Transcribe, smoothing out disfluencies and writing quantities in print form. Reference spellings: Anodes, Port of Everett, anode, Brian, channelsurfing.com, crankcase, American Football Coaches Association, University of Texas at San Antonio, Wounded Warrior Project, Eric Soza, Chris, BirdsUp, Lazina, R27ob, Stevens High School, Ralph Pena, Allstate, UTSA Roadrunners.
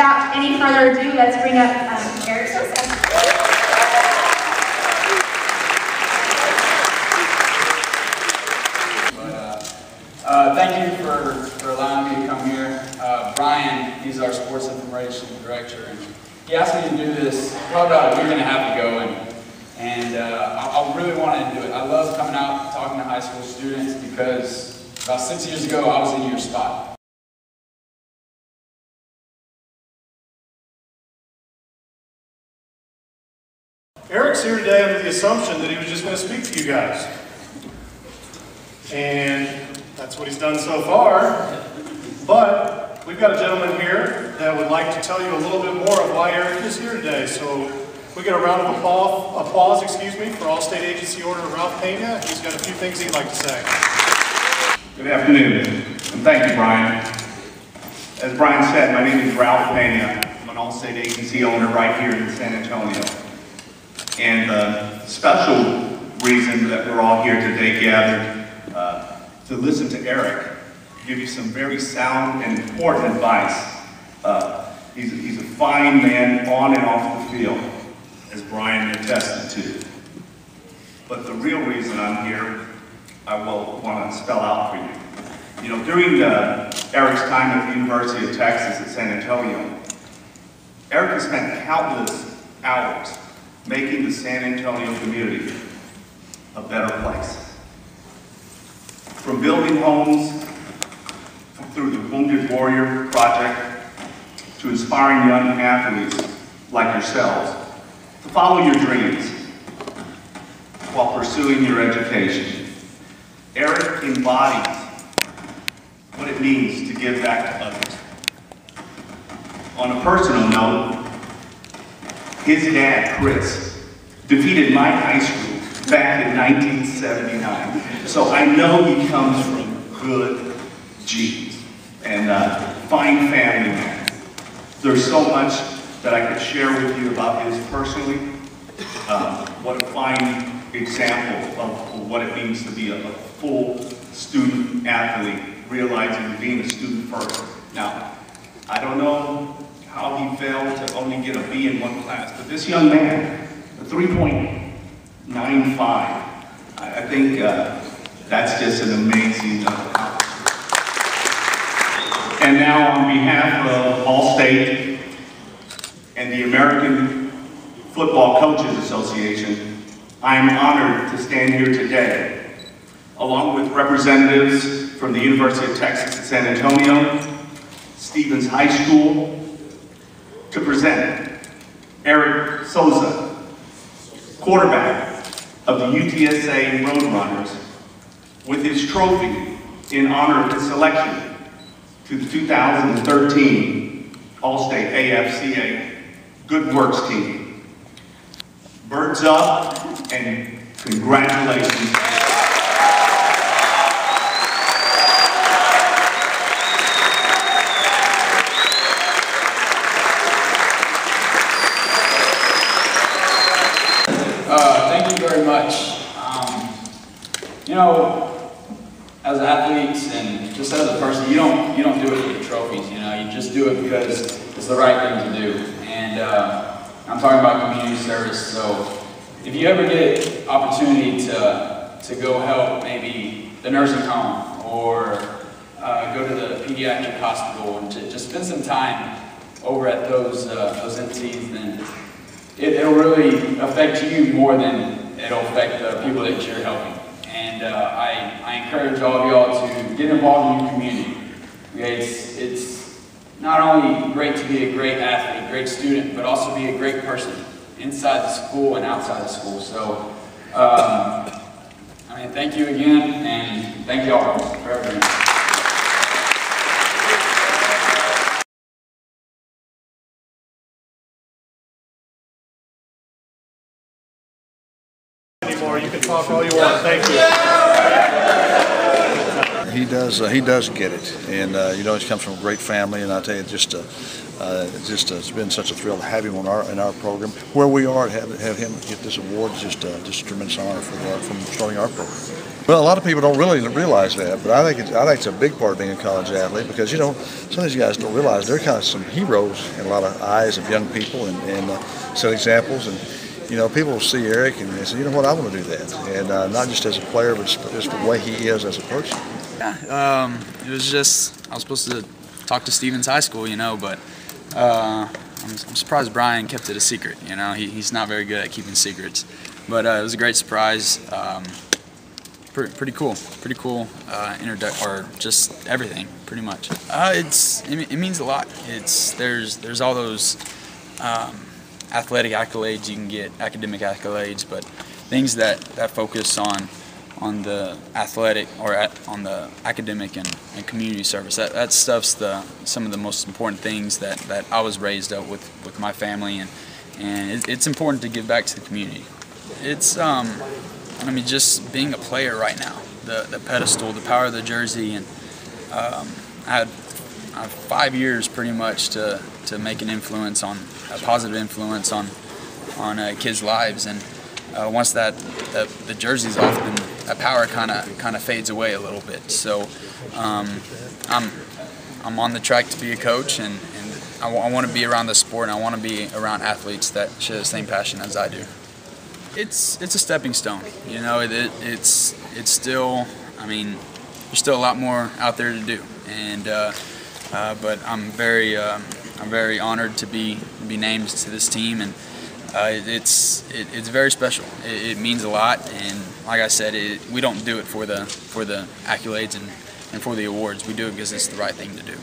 without any further ado, let's bring up Eric Soza. Thank you for allowing me to come here. Brian, he's our sports information director, and he asked me to do this probably about a year and a half ago, and I really wanted to do it. I love coming out and talking to high school students because about 6 years ago I was in your spot. Eric's here today under the assumption that he was just going to speak to you guys, and that's what he's done so far, but we've got a gentleman here that would like to tell you a little bit more of why Eric is here today. So we get a round of applause, for Allstate Agency Order Ralph Pena. He's got a few things he'd like to say. Good afternoon, and thank you, Brian. As Brian said, my name is Ralph Pena. I'm an Allstate Agency owner right here in San Antonio. And the special reason that we're all here today gathered to listen to Eric give you some very sound and important advice. He's a fine man on and off the field, as Brian attested to. But the real reason I'm here, I will want to spell out for you. You know, during Eric's time at the University of Texas at San Antonio, Eric has spent countless hours making the San Antonio community a better place. From building homes, through the Wounded Warrior Project, to inspiring young athletes like yourselves to follow your dreams while pursuing your education. Eric embodies what it means to give back to others. On a personal note, his dad, Chris, defeated my high school back in 1979. So I know he comes from good genes and fine family man. There's so much that I could share with you about his personally. What a fine example of what it means to be a full student athlete, realizing being a student first. Now, I don't know how he failed to only get a B in one class, but this young man, a 3.95. I think that's just an amazing number. And now on behalf of Allstate and the American Football Coaches Association, I am honored to stand here today, along with representatives from the University of Texas at San Antonio, Stevens High School, to present Eric Soza, quarterback of the UTSA Roadrunners, with his trophy in honor of his selection to the 2013 Allstate AFCA Good Works team. Birds up and congratulations. You know, as athletes and just as a person, you don't do it for the trophies. You know, you just do it because it's the right thing to do. And I'm talking about community service. So if you ever get opportunity to go help maybe the nursing home or go to the pediatric hospital and to just spend some time over at those entities, then it'll really affect you more than it'll affect the people that you're helping. And I encourage all of y'all to get involved in your community. Okay, it's not only great to be a great athlete, great student, but also be a great person inside the school and outside the school. So, I mean, thank you again, and thank y'all for everything. You can talk all you want. Thank you. he does get it, and you know, he comes from a great family, and I tell you, it's been such a thrill to have him on in our program. Where we are to have him get this award is just a tremendous honor from starting our program. Well, a lot of people don't really realize that, but I think it's a big part of being a college athlete, because you know, some of these guys don't realize they're kind of some heroes in a lot of eyes of young people, and set examples. And you know, people see Eric and they say, you know what, I want to do that. And not just as a player, but just the way he is as a person. Yeah, it was just, I was supposed to talk to Stevens High School, you know, but I'm surprised Brian kept it a secret. You know, he's not very good at keeping secrets. But it was a great surprise. Pretty cool or just everything, pretty much. It means a lot. There's all those athletic accolades you can get, academic accolades, but things that focus on the athletic or on the academic and community service. That stuff's some of the most important things that I was raised up with my family, and it's important to give back to the community. It's I mean, just being a player right now, the pedestal, the power of the jersey, and I have 5 years pretty much to make an influence on a positive influence on kids' lives, and once the jersey's off, then that power kind of fades away a little bit. So I'm on the track to be a coach, and I want to be around the sport, and I want to be around athletes that share the same passion as I do. It's a stepping stone, you know. It's still, I mean, there's still a lot more out there to do, and but I'm very honored to be named to this team, and it's very special. It means a lot, and like I said, we don't do it for the accolades and for the awards. We do it because it's the right thing to do.